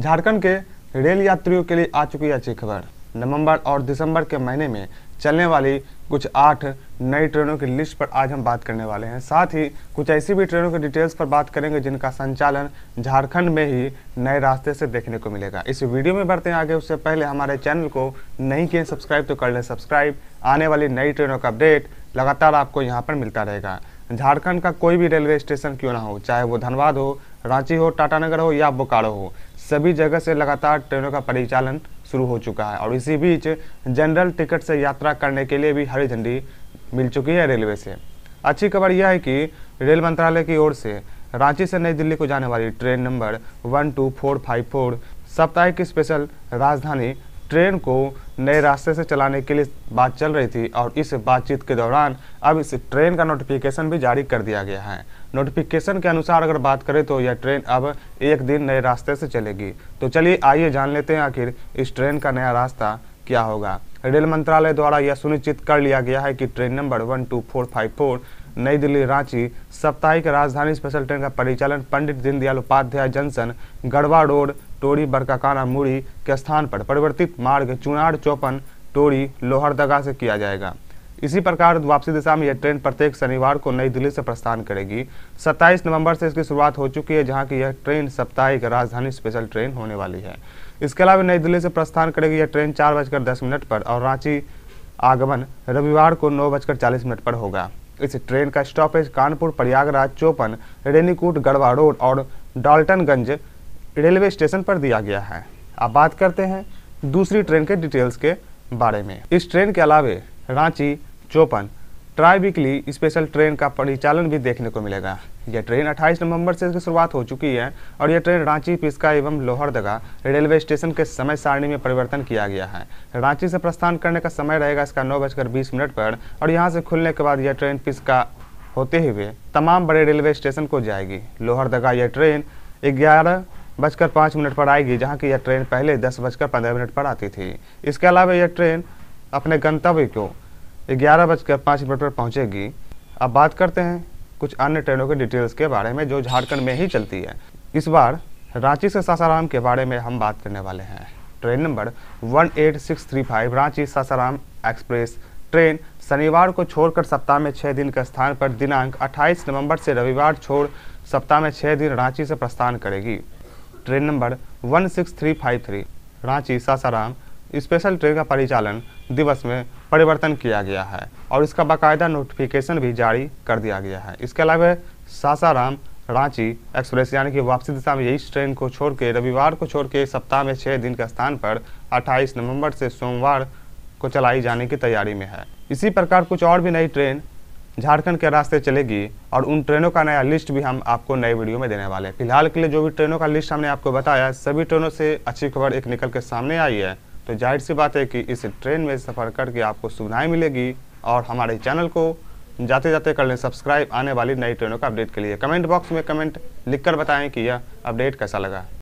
झारखंड के रेल यात्रियों के लिए आ चुकी है अच्छी खबर। नवंबर और दिसंबर के महीने में चलने वाली कुछ 8 नई ट्रेनों की लिस्ट पर आज हम बात करने वाले हैं। साथ ही कुछ ऐसी भी ट्रेनों के डिटेल्स पर बात करेंगे जिनका संचालन झारखंड में ही नए रास्ते से देखने को मिलेगा। इस वीडियो में बढ़ते हैं आगे, उससे पहले हमारे चैनल को नहीं किए सब्सक्राइब तो कर लें सब्सक्राइब। आने वाली नई ट्रेनों का अपडेट लगातार आपको यहाँ पर मिलता रहेगा। झारखंड का कोई भी रेलवे स्टेशन क्यों ना हो, चाहे वो धनबाद हो, रांची हो, टाटानगर हो या बोकारो हो, सभी जगह से लगातार ट्रेनों का परिचालन शुरू हो चुका है। और इसी बीच जनरल टिकट से यात्रा करने के लिए भी हरी झंडी मिल चुकी है रेलवे से। अच्छी खबर यह है कि रेल मंत्रालय की ओर से रांची से नई दिल्ली को जाने वाली ट्रेन नंबर 12454 साप्ताहिक स्पेशल राजधानी ट्रेन को नए रास्ते से चलाने के लिए बात चल रही थी। और इस बातचीत के दौरान अब इस ट्रेन का नोटिफिकेशन भी जारी कर दिया गया है। नोटिफिकेशन के अनुसार अगर बात करें तो यह ट्रेन अब एक दिन नए रास्ते से चलेगी। तो चलिए आइए जान लेते हैं आखिर इस ट्रेन का नया रास्ता क्या होगा। रेल मंत्रालय द्वारा यह सुनिश्चित कर लिया गया है कि ट्रेन नंबर 12454 नई दिल्ली रांची साप्ताहिक राजधानी स्पेशल ट्रेन का परिचालन पंडित दीनदयाल उपाध्याय जंक्शन, गढ़वा रोड, टोड़ी बरकाकाना, मुड़ी के स्थान पर परिवर्तित मार्ग चुनार, चौपन, टोड़ी, लोहरदगा से किया जाएगा। इसी प्रकार वापसी दिशा में यह ट्रेन प्रत्येक शनिवार को नई दिल्ली से प्रस्थान करेगी। 27 नवंबर से इसकी शुरुआत हो चुकी है, जहां की यह ट्रेन साप्ताहिक राजधानी स्पेशल ट्रेन होने वाली है। इसके अलावा नई दिल्ली से प्रस्थान करेगी यह ट्रेन 4:10 पर और रांची आगमन रविवार को 9:40 पर होगा। इस ट्रेन का स्टॉपेज कानपुर, प्रयागराज, चौपन, रेनीकूट, गढ़वा रोड और डाल्टनगंज रेलवे स्टेशन पर दिया गया है। अब बात करते हैं दूसरी ट्रेन के डिटेल्स के बारे में। इस ट्रेन के अलावे रांची चौपन ट्राई वीकली स्पेशल ट्रेन का परिचालन भी देखने को मिलेगा। यह ट्रेन 28 नवंबर से इसकी शुरुआत हो चुकी है और यह ट्रेन रांची, पिस्का एवं लोहरदगा रेलवे स्टेशन के समय सारणी में परिवर्तन किया गया है। रांची से प्रस्थान करने का समय रहेगा इसका 9:20 पर और यहां से खुलने के बाद यह ट्रेन पिस्का होते हुए तमाम बड़े रेलवे स्टेशन को जाएगी। लोहरदगा यह ट्रेन 11:05 पर आएगी, जहाँ की यह ट्रेन पहले 10:15 पर आती थी। इसके अलावा यह ट्रेन अपने गंतव्य को 11:05 पर पहुंचेगी। अब बात करते हैं कुछ अन्य ट्रेनों के डिटेल्स के बारे में जो झारखंड में ही चलती है। इस बार रांची से सासाराम के बारे में हम बात करने वाले हैं। Train number 18635 Ranchi Sasaram express train शनिवार को छोड़कर सप्ताह में 6 दिन के स्थान पर दिनांक 28 नवंबर से रविवार छोड़ सप्ताह में 6 दिन रांची से प्रस्थान करेगी। Train number 16353 Ranchi Sasaram special train का परिचालन दिवस में परिवर्तन किया गया है और इसका बाकायदा नोटिफिकेशन भी जारी कर दिया गया है। इसके अलावा सासाराम रांची एक्सप्रेस यानी कि वापसी दिशा में इस ट्रेन को छोड़ के रविवार को छोड़ के सप्ताह में 6 दिन के स्थान पर 28 नवंबर से सोमवार को चलाई जाने की तैयारी में है। इसी प्रकार कुछ और भी नई ट्रेन झारखंड के रास्ते चलेगी और उन ट्रेनों का नया लिस्ट भी हम आपको नए वीडियो में देने वाले हैं। फिलहाल के लिए जो भी ट्रेनों का लिस्ट हमने आपको बताया, सभी ट्रेनों से अच्छी खबर एक निकल के सामने आई है। तो जाहिर सी बात है कि इस ट्रेन में सफ़र करके आपको सुविधाएं मिलेगी। और हमारे चैनल को जाते जाते कर लें सब्सक्राइब। आने वाली नई ट्रेनों का अपडेट के लिए कमेंट बॉक्स में कमेंट लिखकर बताएं कि यह अपडेट कैसा लगा।